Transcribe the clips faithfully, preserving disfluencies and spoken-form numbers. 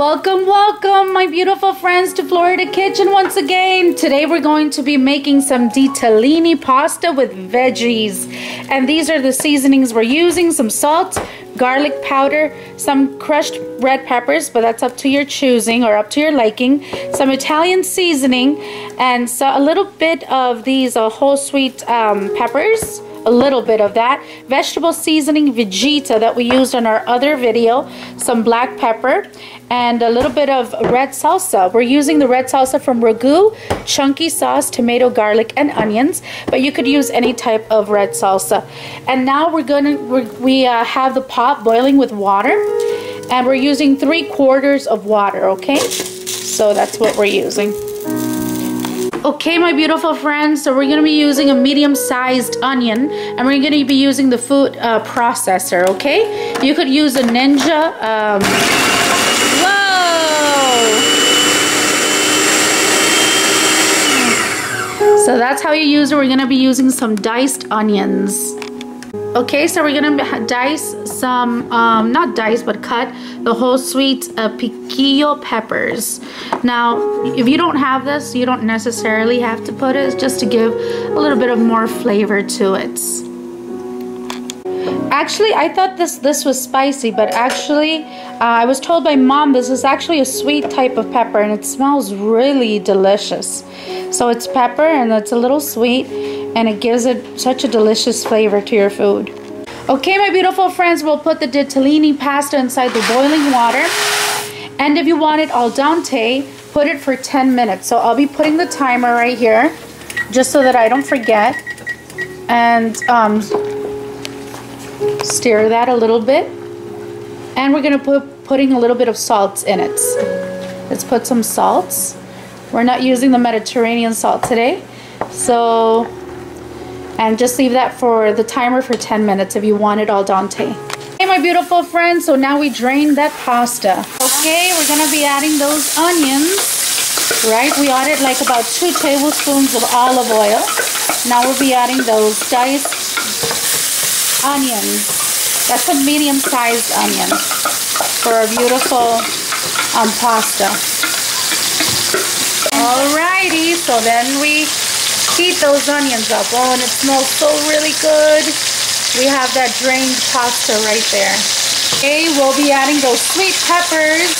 Welcome, welcome my beautiful friends to Florida Kitchen once again. Today we're going to be making some ditalini pasta with veggies. And these are the seasonings we're using: some salt, garlic powder, some crushed red peppers, but that's up to your choosing or up to your liking, some Italian seasoning, and so a little bit of these uh, whole sweet um, peppers. A little bit of that vegetable seasoning Vegeta that we used on our other video, some black pepper, and a little bit of red salsa. We're using the red salsa from Ragu, chunky sauce, tomato, garlic, and onions, but you could use any type of red salsa. And now we're gonna we're, we uh, have the pot boiling with water, and we're using three quarters of water. Okay, so that's what we're using. Okay, my beautiful friends, so we're going to be using a medium-sized onion, and we're going to be using the food uh, processor, okay? You could use a Ninja, um... whoa! So that's how you use it. We're going to be using some diced onions. Okay, so we're going to dice some, um, not dice, but cut the whole sweet uh, piquillo peppers. Now, if you don't have this, you don't necessarily have to put it. It's just to give a little bit of more flavor to it. Actually, I thought this, this was spicy, but actually, uh, I was told by Mom this is actually a sweet type of pepper, and it smells really delicious. So it's pepper, and it's a little sweet, and it gives it such a delicious flavor to your food. Okay, my beautiful friends, we'll put the ditalini pasta inside the boiling water. And if you want it al dente, put it for ten minutes. So I'll be putting the timer right here, just so that I don't forget. And um, stir that a little bit. And we're gonna put putting a little bit of salt in it. Let's put some salts. We're not using the Mediterranean salt today. So, and just leave that for the timer for ten minutes if you want it al dente. Hey, my beautiful friends, so now we drained that pasta. Okay, we're gonna be adding those onions, right? We added like about two tablespoons of olive oil. Now we'll be adding those diced onions. That's a medium-sized onion for our beautiful um, pasta. Alrighty, so then we heat those onions up. Oh, and it smells so really good. We have that drained pasta right there. Okay, we'll be adding those sweet peppers,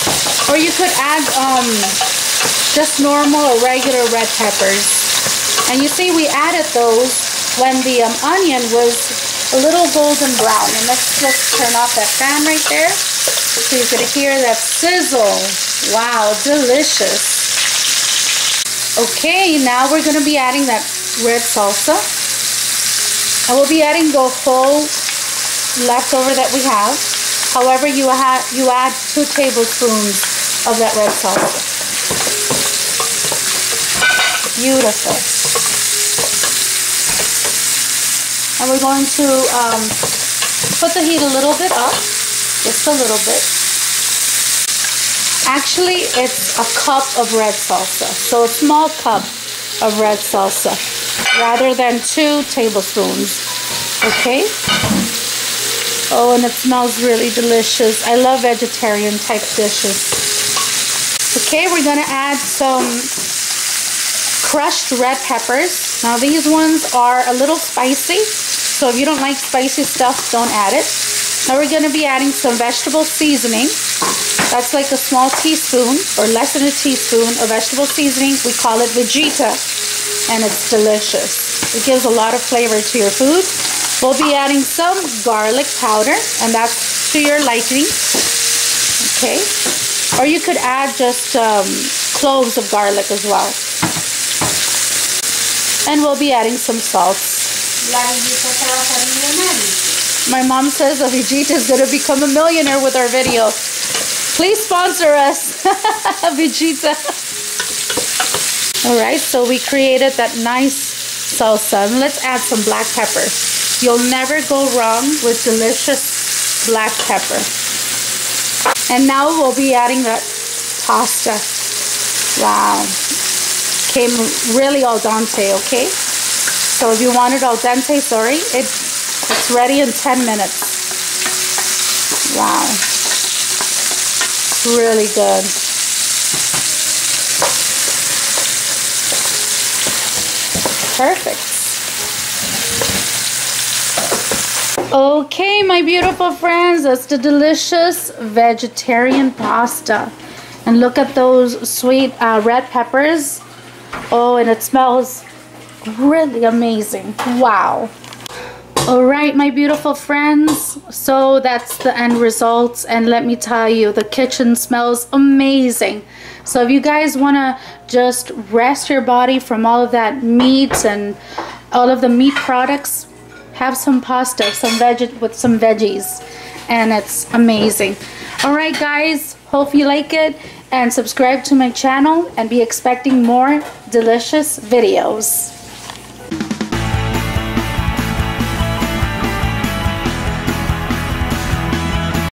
or you could add um, just normal or regular red peppers. And you see, we added those when the um, onion was a little golden brown. And let's, let's turn off that fan right there so you could hear that sizzle. Wow, delicious. Okay, now we're going to be adding that red salsa. And we'll be adding the whole leftover that we have. However, you, ha you add two tablespoons of that red salsa. Beautiful. And we're going to um, put the heat a little bit up, just a little bit. Actually, it's a cup of red salsa, so a small cup of red salsa rather than two tablespoons, okay? Oh, and it smells really delicious. I love vegetarian type dishes. Okay, we're gonna add some crushed red peppers. Now these ones are a little spicy, so if you don't like spicy stuff, don't add it. Now we're gonna be adding some vegetable seasoning. That's like a small teaspoon or less than a teaspoon of vegetable seasoning. We call it Vegeta, and it's delicious. It gives a lot of flavor to your food. We'll be adding some garlic powder, and that's to your liking. Okay. Or you could add just um, cloves of garlic as well. And we'll be adding some salt. My mom says that Vegeta is going to become a millionaire with our video. Please sponsor us, Vegeta. All right, so we created that nice salsa. And let's add some black pepper. You'll never go wrong with delicious black pepper. And now we'll be adding that pasta. Wow. Came really al dente, okay? So if you want it al dente, sorry, it, it's ready in ten minutes. Wow. really good. Perfect. Okay, my beautiful friends, that's the delicious vegetarian pasta. And look at those sweet uh, red peppers. Oh, and it smells really amazing. Wow. All right, my beautiful friends, so that's the end result, and let me tell you, the kitchen smells amazing. So if you guys want to just rest your body from all of that meat and all of the meat products, have some pasta, some veg with some veggies, and it's amazing. All right, guys, hope you like it, and subscribe to my channel and be expecting more delicious videos.